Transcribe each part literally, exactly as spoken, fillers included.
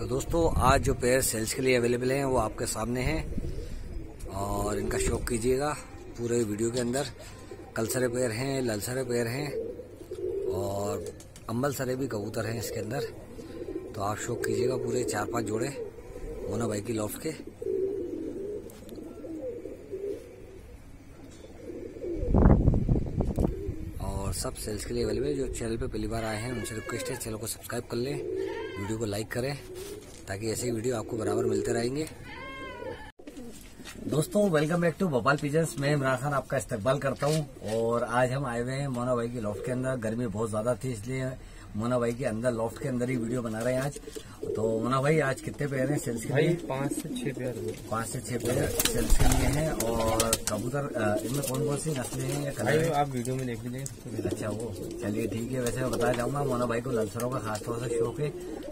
तो दोस्तों आज जो पेयर सेल्स के लिए अवेलेबल हैं वो आपके सामने हैं और इनका शौक कीजिएगा पूरे वीडियो के अंदर। कलसरे पेयर हैं, लालसरे पेयर हैं और अम्बलसरे भी कबूतर हैं इसके अंदर। तो आप शौक कीजिएगा पूरे चार पांच जोड़े मोना भाई की लॉफ्ट के। और सब सेल्स के लिए अवेलेबल। जो चैनल पे पहली बार आए हैं उनसे रिक्वेस्ट है चैनल को सब्सक्राइब कर लें, वीडियो को लाइक करें ताकि ऐसे ही वीडियो आपको बराबर मिलते रहेंगे। दोस्तों welcome back to Bhopal pigeons. मैं इमरान खान आपका इस्तकबाल करता हूं। और आज हम आए हुए हैं मोना भाई की लॉफ्ट के अंदर। गर्मी बहुत ज्यादा थी इसलिए मोना भाई के अंदर लॉफ्ट के अंदर ही वीडियो बना रहे हैं आज। तो मोना भाई आज कितने पेयर हैं सेल्स के लिए? पांच से छह पेयर पांच से छह पेयर सेल्स के लिए हैं। और कबूतर इनमें कौन कौन सी नस्लें हैं या कलर है आप वीडियो में देख लीजिए। अच्छा वो चलिए ठीक है। वैसे मैं बताया जाऊंगा मोना भाई को लालसरों का खासतौर से शौक है,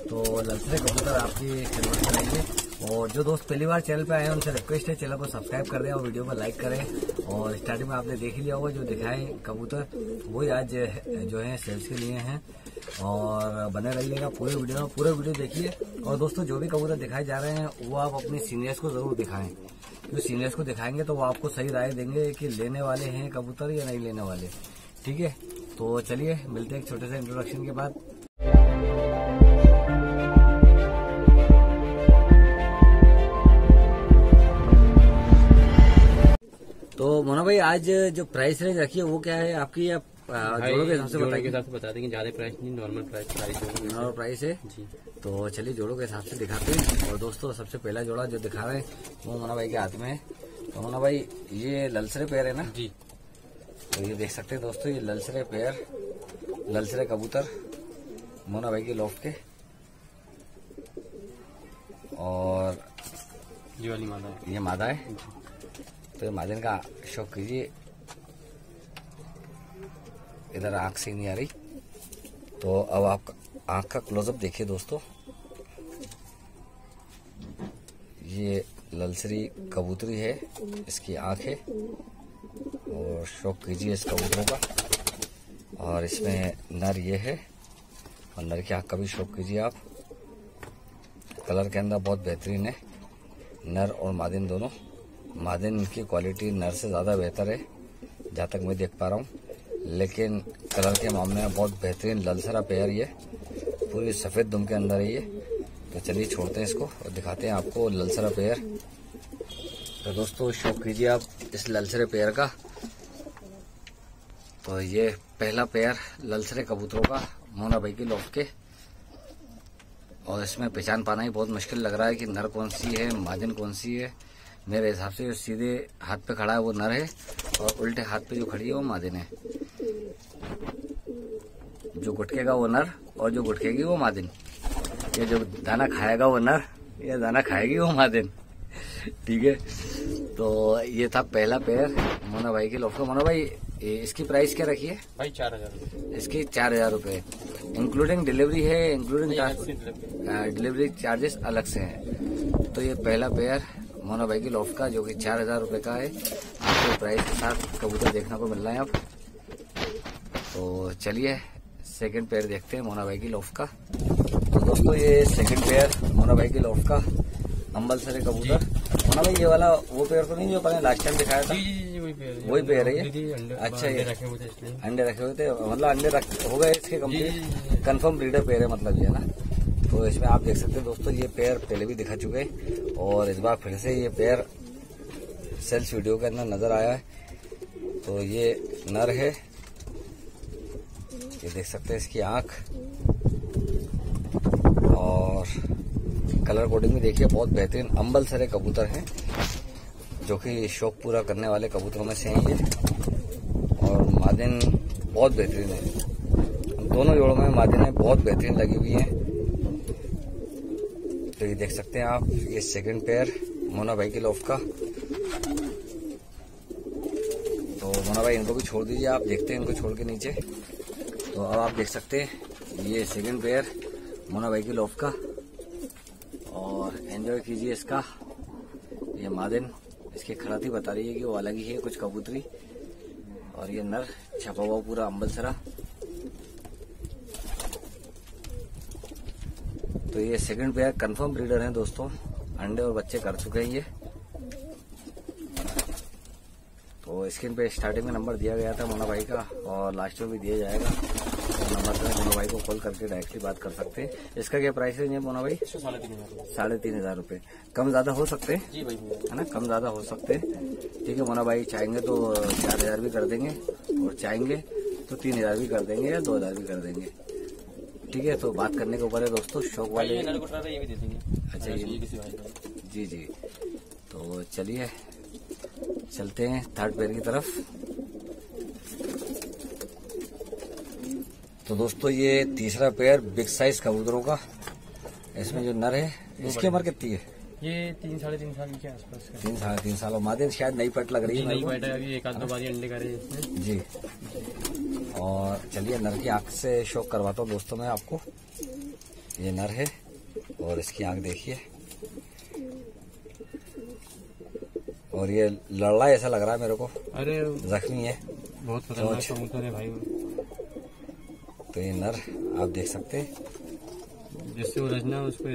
तो लालसरे कबूतर आपकी खिदमत करेंगे। और जो दोस्त पहली बार चैनल पे आए हैं उनसे रिक्वेस्ट है चैनल को सब्सक्राइब कर दें और वीडियो को लाइक करें। और स्टार्टिंग में आपने देख ही लिया होगा जो दिखाए कबूतर वही आज जो है सेल्स के लिए हैं। और बने रहिएगा पूरे वीडियो में, पूरे वीडियो देखिए। और दोस्तों जो भी कबूतर दिखाए जा रहे हैं वो आप अपने सीनियर्स को जरूर दिखाएं, क्योंकि सीनियर्स को दिखाएंगे तो वो आपको सही राय देंगे कि लेने वाले हैं कबूतर या नहीं लेने वाले। ठीक है, तो चलिए मिलते हैं एक छोटे से इंट्रोडक्शन के बाद। तो मोना भाई आज जो प्राइस रेंज रखी है वो क्या है आपकी? आप जोड़ों के हिसाब से बताइए। के हिसाब से बता देंगे, ज्यादा प्राइस नहीं, normal price price normal price है जी। तो चलिए जोड़ों के हिसाब से दिखाते हैं। और दोस्तों सबसे पहला जोड़ा जो दिखा रहे हैं वो मोना भाई के हाथ में है। तो मोना भाई ये लालसरे पेयर है ना जी? तो ये देख सकते हैं दोस्तों, ये लालसरे पेयर, लालसरे कबूतर मोना भाई के लॉफ्ट के। और ये वाली मादा है, ये मादा है, तो मादन का शौक कीजिए। इधर आंख से नहीं आ रही, तो अब आप आंख का क्लोजअप देखिए दोस्तों। ये लालसरी कबूतरी है, इसकी आंख है। और शौक कीजिए इस कबूतरों का। और इसमें नर ये है और नर की आंख का भी शौक कीजिए आप। कलर के अंदर बहुत बेहतरीन है नर और मादिन दोनों। मादिन की क्वालिटी नर से ज़्यादा बेहतर है जहाँ तक मैं देख पा रहा हूँ, लेकिन कलर के मामले में बहुत बेहतरीन लालसरा पेयर। ये पूरी सफ़ेद दुम के अंदर है ये। तो चलिए छोड़ते हैं इसको और दिखाते हैं आपको लालसरा पेयर। तो दोस्तों शौक कीजिए आप इस लालसरे पेयर का। तो ये पहला पेयर लालसरे कबूतरों का मोना भाई की लॉफ्ट के। और इसमें पहचान पाना ही बहुत मुश्किल लग रहा है कि नर कौन सी है, मादिन कौन सी है। मेरे हिसाब से जो सीधे हाथ पे खड़ा है वो नर है और उल्टे हाथ पे जो खड़ी है वो मादिन है। जो गुटकेगा वो नर और जो गुटकेगी वो मादिन। ये जो दाना खाएगा वो नर, ये दाना खाएगी वो मादिन। ठीक है, तो ये था पहला पेयर मोना भाई के लॉफ्ट का। मोना भाई इसकी प्राइस क्या रखी है भाई? चार हजार इसकी चार हजार रुपये इंक्लूडिंग डिलीवरी है, इंक्लूडिंग डिलीवरी चार्जेस अलग से हैं। तो ये पहला पेयर मोना भाई की लॉफ्ट का जो कि चार हजार रुपये का है। आपको प्राइस के साथ कबूतर देखने को मिल रहा है आप। तो चलिए सेकंड पेयर देखते हैं मोना भाई की लॉफ्ट का। तो दोस्तों ये सेकंड पेयर मोना भाई की लॉफ्ट का अम्बलसरे कबूतर। मोना भाई ये वाला वो पेयर तो नहीं जो पहले लास्ट टाइम दिखाया था? वही पेयर है ये। अच्छा, ये अंडे रखे हुए थे, मतलब अंडे हो गए इसके कंप्लीट, कन्फर्म ब्रीडर पेयर है मतलब ये ना। तो इसमें आप देख सकते हैं दोस्तों ये पेयर पहले भी दिखा चुके हैं और इस बार फिर से ये पेयर सेल्स वीडियो के अंदर नजर आया है। तो ये नर है, ये देख सकते हैं इसकी आंख। और कलर कोडिंग में देखिए बहुत बेहतरीन अम्बलसरे कबूतर हैं जो कि शौक पूरा करने वाले कबूतरों में से हैं ये। और मादिन बहुत बेहतरीन है, दोनों जोड़ों में मादिनें बहुत बेहतरीन लगी हुई हैं। तो ये देख सकते हैं आप ये सेकंड पेयर मोना भाई के लॉफ्ट का। तो मोना भाई इनको भी छोड़ दीजिए आप, देखते हैं इनको छोड़ के नीचे। तो अब आप देख सकते हैं ये सेकंड पेयर मोना भाई के लॉफ्ट का। और एंजॉय कीजिए इसका। ये मादिन इसकी खराती बता रही है कि वो अलग ही है, कुछ कबूतरी। और ये नर छपा हुआ पूरा अम्बलसरा। तो ये सेकंड पेयर कंफर्म ब्रीडर हैं दोस्तों, अंडे और बच्चे कर चुके हैं ये। तो स्क्रीन पे स्टार्टिंग में नंबर दिया गया था मोना भाई का और लास्ट में भी दिया जाएगा, तो नंबर पर मोना भाई को कॉल करके डायरेक्टली बात कर सकते हैं। इसका क्या प्राइस रेंज है मोना भाई? साढ़े तीन हजार रूपये। कम ज्यादा हो सकते हैं जी भाई, है ना, कम ज्यादा हो सकते हैं। ठीक है मोना भाई, चाहेंगे तो चार हजार भी कर देंगे और चाहेंगे तो तीन हजार भी कर देंगे या दो हजार भी कर देंगे। ठीक है, तो बात करने के ऊपर है दोस्तों, शौक वाले ये ये भी दे देंगे। अच्छा ये जी जी, तो चलिए चलते हैं थर्ड पेयर की तरफ। तो दोस्तों ये तीसरा पेयर बिग साइज कबूतरों का, इसमें जो नर है इसकी उम्र कितनी है? ये तीन साढ़े तीन साल के आसपास है। तीन साढ़े तीन साल और मादे शायद नई पट लग रही है, नई पट है अभी, एक आध बारी अंडे कर रही है जी। और चलिए नर की आंख से शौक करवाता हूँ दोस्तों मैं आपको। ये नर है और इसकी आंख देखिए, और ये लड़ा ऐसा लग रहा है मेरे को, अरे जख्मी है बहुत खतरनाक है भाई। तो ये नर आप देख सकते हैं, जिससे वो रजना उसको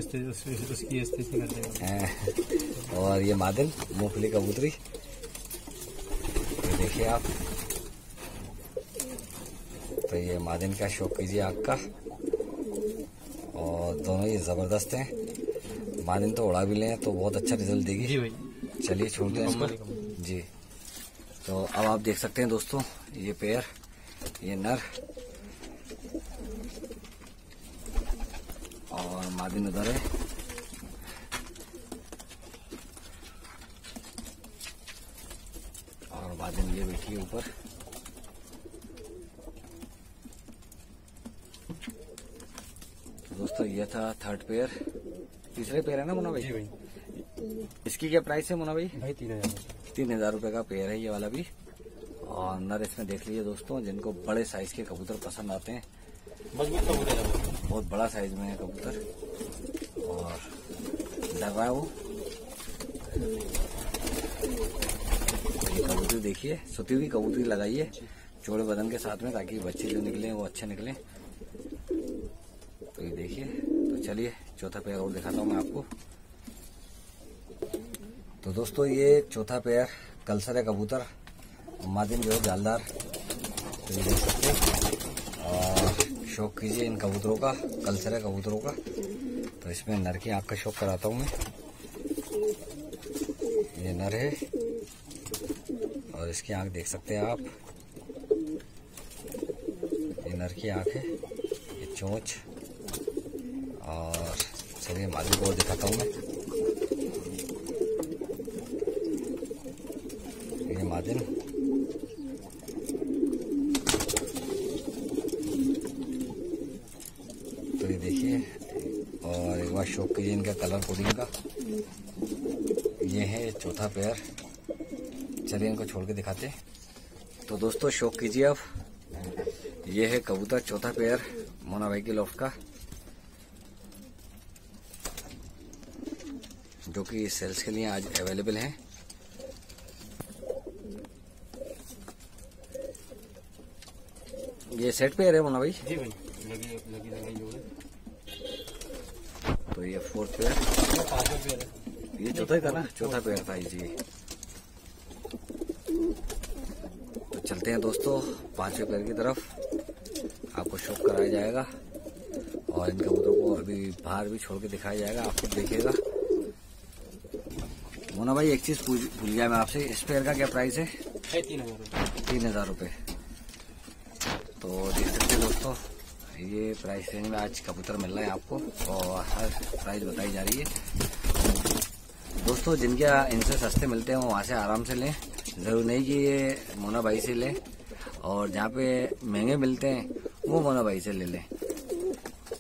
उसकी स्थिति कर देगा। और ये मादिल मूंगफली कबूतरी, तो देखिए आप, तो ये मादिल का शौक कीजिए आग का। और दोनों ये जबरदस्त हैं, मादिल तो उड़ा भी लें तो बहुत अच्छा रिजल्ट देगी जी भाई। चलिए छोड़ते हैं इसको जी। तो अब आप देख सकते हैं दोस्तों ये पेयर, ये नर और मादिन उधर है। और मादिन ये बैठी है ऊपर। दोस्तों ये था थर्ड पेयर। तीसरे पेयर है ना मोना भाई? जी भाई। इसकी क्या प्राइस है मोना भाई? भाई तीन हजार तीन हजार रूपये का पेयर है ये वाला भी। और नर इसमें देख लीजिए दोस्तों, जिनको बड़े साइज के कबूतर पसंद आते हैं, मजबूत कबूतर है, बहुत बड़ा साइज में है कबूतर और डर रहा है वो। ये कबूतरी देखिए, सुती हुई कबूतरी लगाइए चौड़े बदन के साथ में, ताकि बच्चे जो निकले वो अच्छे निकले। तो ये देखिए, तो चलिए चौथा पेयर और दिखाता हूँ मैं आपको। तो दोस्तों ये चौथा पेयर कलसरे कबूतर, मादिन जो है जालदार, तो ये देख सकते हैं। और शौक कीजिए इन कबूतरों का, कलसरे कबूतरों का। तो इसमें नर की आँख का शौक कराता हूँ मैं। ये नर है और इसकी आँख देख सकते हैं आप, ये नर की आँख है, ये चोंच। और चलिए मादिन को दिखाता हूँ मैं। मादिन तो ये देखिए, और एक बार शौक कीजिए इनका कलर कोडिंग का। ये है चौथा पेयर, चलिए इनको छोड़ के दिखाते हैं। तो दोस्तों शौक कीजिए अब, ये है कबूतर चौथा पेयर मोना भाई की लॉफ्ट का, जो कि सेल्स के लिए आज अवेलेबल है। ये सेट पेयर है मोना भाई? जी भाई, लगी लगी लगाई होगी। तो ये फोर्थ पेयर, पांचवा पेयर है, ये चौथा था ना, चौथा पेयर था जी। तो चलते हैं दोस्तों पांचवे पेयर की तरफ, आपको शौक कराया जाएगा और इन कबूतरों को अभी बाहर भी छोड़ के दिखाया जाएगा, आप खुद देखिएगा। मोना भाई एक चीज भूल गया मैं आपसे, इस पेयर का क्या प्राइस है? तीन हजार रूपये तीन हजार रूपये तो देख सकते हैं दोस्तों, ये प्राइस रेंज में आज कबूतर मिल रहा है आपको और हर प्राइस बताई जा रही है दोस्तों। जिनके इनसे सस्ते मिलते हैं वो वहाँ से आराम से लें, ज़रूर नहीं कि ये मोना भाई से लें, और जहाँ पे महंगे मिलते हैं वो मोना भाई से ले लें।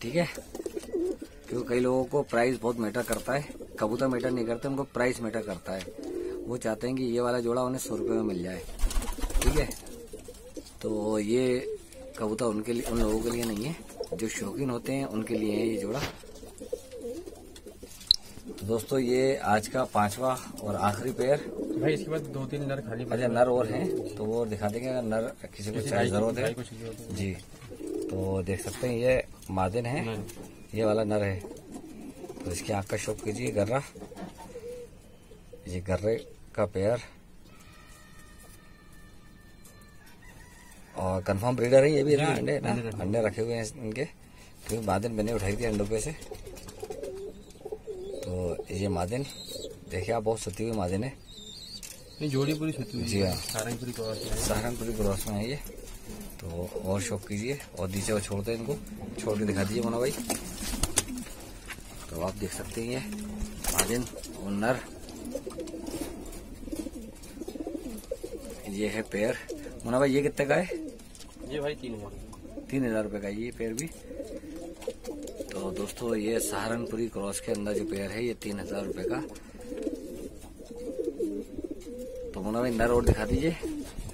ठीक है, क्योंकि कई लोगों को प्राइस बहुत मैटर करता है, कबूतर मैटर नहीं करते, उनको प्राइस मैटर करता है। वो चाहते हैं कि ये वाला जोड़ा उन्हें सौ रुपये में मिल जाए। ठीक है, तो ये कबूतर उनके लिए, उन लोगों के लिए नहीं है जो शौकीन होते हैं, उनके लिए है ये जोड़ा। तो दोस्तों ये आज का पांचवा और आखिरी पेयर भाई, इसके बाद दो तीन नर खाली। अच्छा नर और हैं तो वो दिखा देंगे, अगर नर किसी को चाहिए जरूरत है जी। तो देख सकते हैं ये मादिन है, ये वाला नर है तो इसकी आंख का शौक कीजिए। गर्रा, ये गर्रे का पेयर और कंफर्म ब्रीडर है ये भी ना। अंडे ना अंडे रखे हुए हैं इनके, क्योंकि मादिन मैंने उठाई थी अंडों पे से। तो ये मादिन देखिए आप, बहुत सती हुई मादिन है, जोड़ी पूरी सती हुई। जी हाँ, सहारनपुरी क्रॉस में है ये। तो और शौक कीजिए और नीचे वो छोड़ते हैं, इनको छोड़ के दिखा दीजिए मोना भाई। तो आप देख सकते हैं ये मादिन और नर, ये है पेयर। मोना भाई ये कितने का है? ये भाई तीन हजार तीन हजार रुपये का ये पेयर भी। तो दोस्तों ये सहारनपुरी क्रॉस के अंदर जो पेयर है ये तीन हजार रुपये का। तो मोना भाई नर और दिखा दीजिए,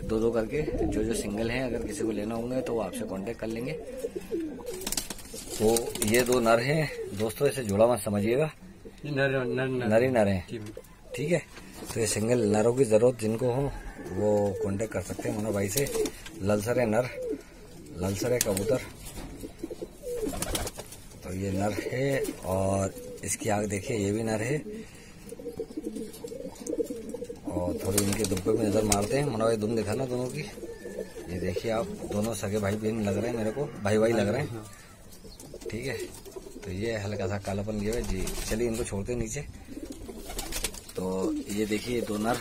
दो दो करके। जो जो सिंगल हैं अगर किसी को लेना होंगे तो वो आपसे कांटेक्ट कर लेंगे। तो ये दो नर हैं दोस्तों, इसे जोड़ा मत समझिएगा, नर नर ही नर हैं। ठीक है, तो ये सिंगल नरों की जरूरत जिनको हो वो कांटेक्ट कर सकते हैं मोना भाई से। ललसरे नर, ललसरे कबूतर। तो ये नर है और इसकी आंख देखिए, ये भी नर है। और थोड़ी इनके दुम पे भी नजर मारते हैं मोना भाई, दुम दिखाना दोनों की। ये देखिए आप, दोनों सगे भाई बहन लग रहे हैं मेरे को, भाई भाई लग रहे हैं। ठीक है, तो ये हल्का सा कालापन गया है जी। चलिए इनको छोड़ते हैं नीचे। तो ये देखिए दो नर,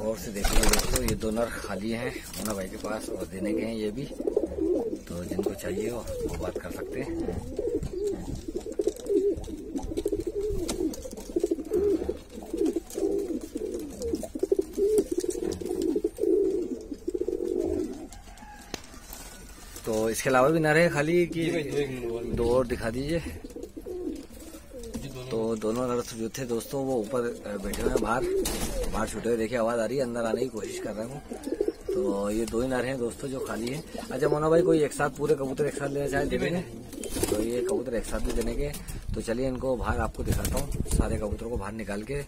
और से देखिए दोस्तों ये दो नर खाली हैं मोना भाई के पास और देने के हैं ये भी। तो जिनको चाहिए हो वो बात कर सकते हैं। तो इसके अलावा भी नर है खाली कि दो और दिखा दीजिए। तो दोनों नर जो थे दोस्तों वो ऊपर बैठे हुए हैं, बाहर बाहर छूटे हुए देखिए, आवाज आ रही है, अंदर आने की कोशिश कर रहा हूँ। तो ये दो ही नर हैं दोस्तों जो खाली हैं। अच्छा मोना भाई, कोई एक साथ पूरे कबूतर एक साथ लेना चाहे दे देंगे? तो ये कबूतर एक साथ भी देने के। तो चलिए इनको बाहर आपको दिखाता हूँ, सारे कबूतरों को बाहर निकाल के।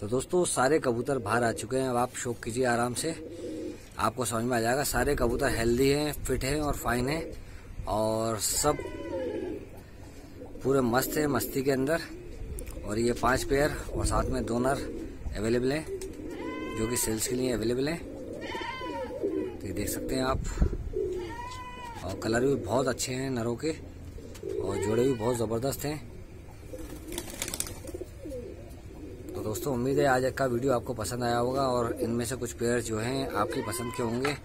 तो दोस्तों सारे कबूतर बाहर आ चुके हैं, अब आप शौक कीजिए आराम से, आपको समझ में आ जाएगा। सारे कबूतर हेल्दी हैं, फिट हैं और फाइन हैं, और सब पूरे मस्त हैं, मस्ती के अंदर। और ये पांच पेयर और साथ में दो नर अवेलेबल हैं जो कि सेल्स के लिए अवेलेबल हैं। तो ये देख सकते हैं आप, और कलर भी बहुत अच्छे हैं नरों के, और जोड़े भी बहुत ज़बरदस्त हैं। तो दोस्तों उम्मीद है आज का वीडियो आपको पसंद आया होगा, और इनमें से कुछ पेयर जो हैं आपकी पसंद के होंगे।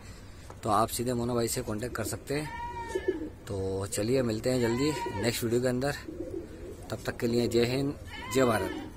तो आप सीधे मोना भाई से कांटेक्ट कर सकते हैं। तो चलिए मिलते हैं जल्दी नेक्स्ट वीडियो के अंदर, तब तक के लिए जय हिंद, जय भारत।